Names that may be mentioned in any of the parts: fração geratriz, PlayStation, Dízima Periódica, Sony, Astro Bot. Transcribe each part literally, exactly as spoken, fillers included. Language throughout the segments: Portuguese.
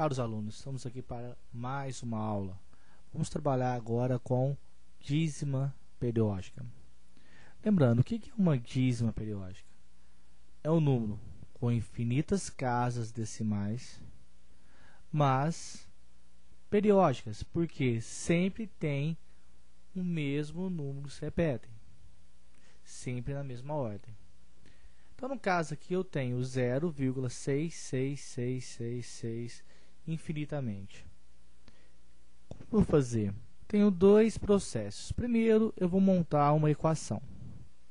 Caros alunos, estamos aqui para mais uma aula. Vamos trabalhar agora com dízima periódica. Lembrando, o que é uma dízima periódica? É um número com infinitas casas decimais, mas periódicas, porque sempre tem o mesmo número, se repetem, sempre na mesma ordem. Então, no caso aqui, eu tenho zero vírgula seis seis seis seis seis infinitamente. Como eu vou fazer? Tenho dois processos. Primeiro, eu vou montar uma equação.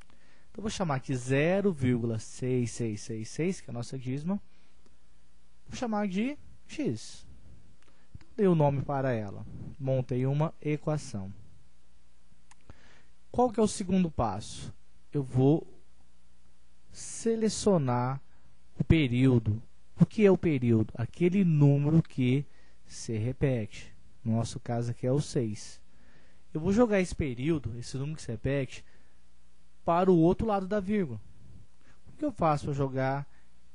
Então, eu vou chamar aqui zero vírgula seis seis seis seis, que é a nossa dízima. Vou chamar de x. Então, dei o nome para ela. Montei uma equação. Qual que é o segundo passo? Eu vou selecionar o período. O que é o período? Aquele número que se repete. No nosso caso aqui é o seis. Eu vou jogar esse período, esse número que se repete, para o outro lado da vírgula. O que eu faço para jogar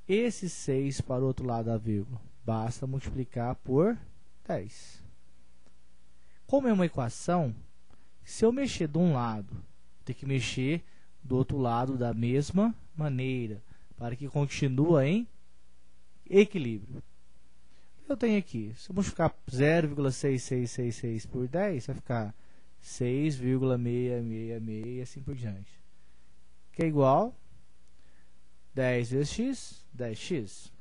esse seis para o outro lado da vírgula? Basta multiplicar por dez. Como é uma equação, se eu mexer de um lado, tem que mexer do outro lado da mesma maneira, para que continue em equilíbrio. Eu tenho aqui, se eu multiplicar zero vírgula seis seis seis seis por dez, vai ficar seis vírgula seiscentos e sessenta e seis e assim por diante, que é igual dez vezes x, dez x.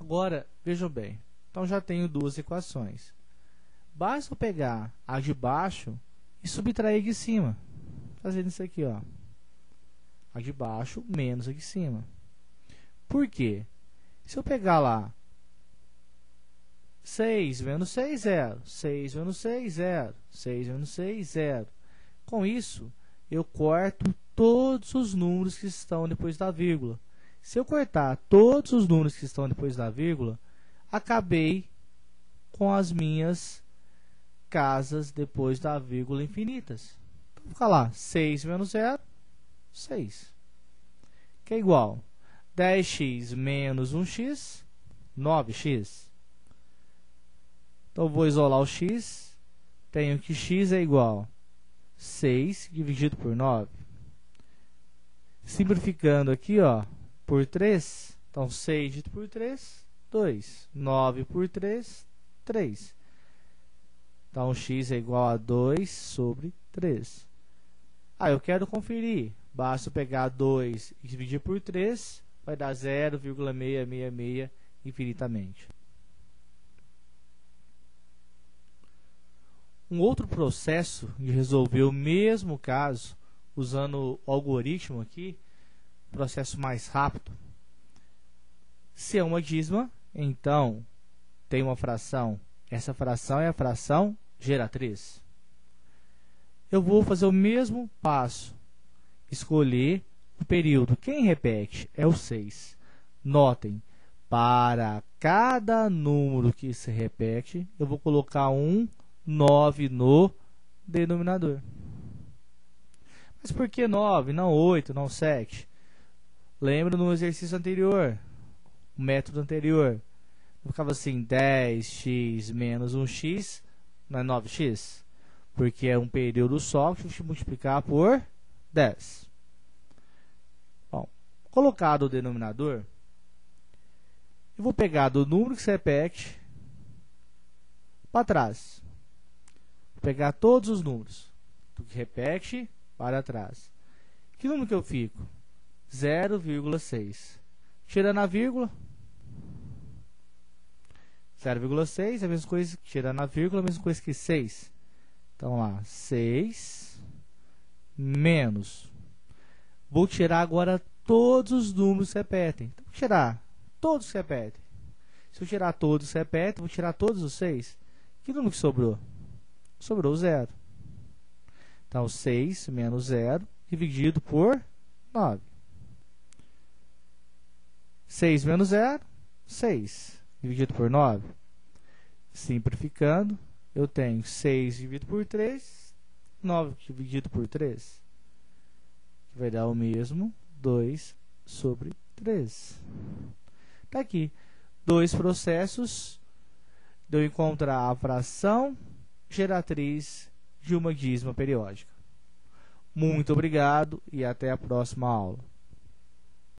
Agora, vejam bem, então já tenho duas equações. Basta eu pegar a de baixo e subtrair aqui em cima, fazendo isso aqui, ó, a de baixo menos aqui em cima. Por quê? Se eu pegar lá seis menos seis, zero, seis menos seis, zero, seis menos seis, zero. Com isso, eu corto todos os números que estão depois da vírgula. Se eu cortar todos os números que estão depois da vírgula, acabei com as minhas casas depois da vírgula infinitas. Então, vou ficar lá, seis menos zero, seis. Que é igual dez x menos um x, nove x. Então, vou isolar o x. Tenho que x é igual seis dividido por nove. Simplificando aqui, ó, por três. Então, seis dividido por três, dois. nove por três, três. Então, x é igual a dois sobre três. Ah, eu quero conferir. Basta pegar dois e dividir por três, vai dar zero vírgula seiscentos e sessenta e seis infinitamente. Um outro processo de resolver o mesmo caso, usando o algoritmo aqui, processo mais rápido. Se é uma dízima, então tem uma fração. Essa fração é a fração geratriz. Eu vou fazer o mesmo passo. Escolher o período. Quem repete é o seis. Notem, para cada número que se repete, eu vou colocar um nove no denominador. Mas por que nove, não oito, não sete? Lembra no exercício anterior, o método anterior. Eu ficava assim, dez x menos um x, não é nove x, porque é um período só que eu vou multiplicar por dez. Bom, colocado o denominador, eu vou pegar do número que se repete para trás. Vou pegar todos os números do que repete para trás. Que número que eu fico? zero vírgula seis. Tirando a vírgula, zero vírgula seis é a mesma coisa que tirar na vírgula, a mesma coisa que seis. Então, lá, seis menos. Vou tirar agora todos os números que repetem. Então, vou tirar todos que repetem. Se eu tirar todos que repetem, vou tirar todos os seis. Que número que sobrou? Sobrou zero. Então, seis menos zero dividido por nove. seis menos zero, seis. Dividido por nove. Simplificando, eu tenho seis dividido por três, nove dividido por três, que vai dar o mesmo, dois sobre três. Está aqui. Dois processos de eu encontrar a fração geratriz de uma dízima periódica. Muito obrigado e até a próxima aula.